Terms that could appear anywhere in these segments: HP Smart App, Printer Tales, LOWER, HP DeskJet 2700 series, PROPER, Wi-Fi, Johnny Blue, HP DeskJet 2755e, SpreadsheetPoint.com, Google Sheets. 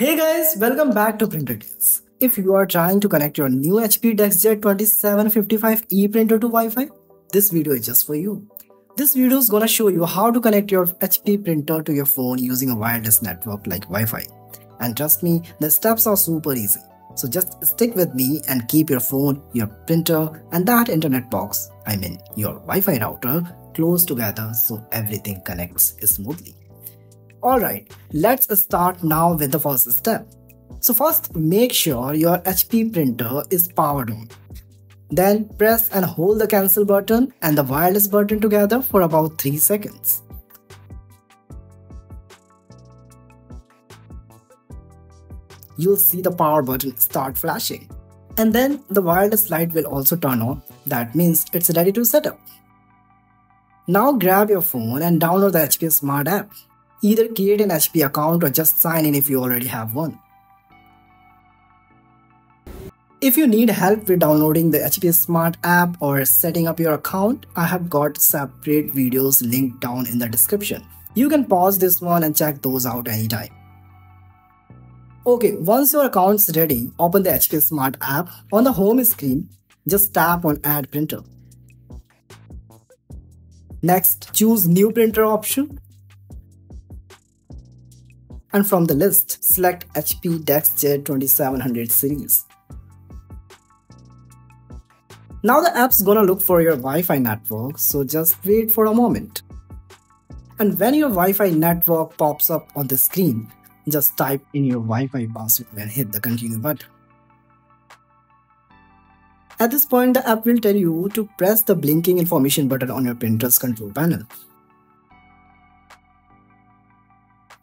Hey guys, welcome back to Printer Tales. If you are trying to connect your new HP DeskJet 2755e printer to Wi-Fi, this video is just for you. This video is gonna show you how to connect your HP printer to your phone using a wireless network like Wi-Fi. And trust me, the steps are super easy. So just stick with me and keep your phone, your printer and that internet box, I mean your Wi-Fi router, close together so everything connects smoothly. Alright, let's start now with the first step. So first, make sure your HP printer is powered on. Then press and hold the cancel button and the wireless button together for about 3 seconds. You'll see the power button start flashing. And then the wireless light will also turn on. That means it's ready to set up. Now grab your phone and download the HP Smart App. Either create an HP account or just sign in if you already have one. If you need help with downloading the HP Smart App or setting up your account, I have got separate videos linked down in the description. You can pause this one and check those out anytime. Okay, once your account's ready, open the HP Smart App. On the home screen, just tap on Add Printer. Next, choose New Printer option. And from the list, select HP DeskJet 2700 series. Now the app's gonna look for your Wi-Fi network, so just wait for a moment. And when your Wi-Fi network pops up on the screen, just type in your Wi-Fi password and hit the continue button. At this point, the app will tell you to press the blinking information button on your printer's control panel.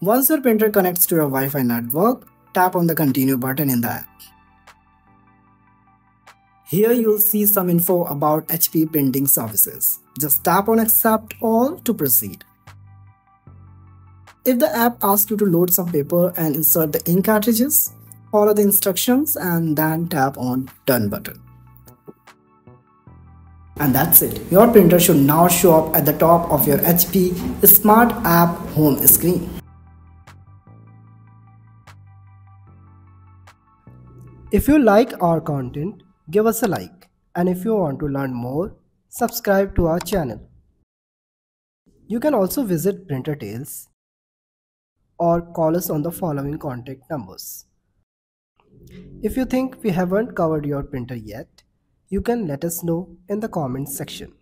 Once your printer connects to your Wi-Fi network, tap on the continue button in the app. Here you'll see some info about HP printing services. Just tap on accept all to proceed. If the app asks you to load some paper and insert the ink cartridges, follow the instructions and then tap on done button. And that's it. Your printer should now show up at the top of your HP Smart App home screen. If you like our content, give us a like, and if you want to learn more, subscribe to our channel. You can also visit Printer Tales or call us on the following contact numbers. If you think we haven't covered your printer yet, you can let us know in the comments section.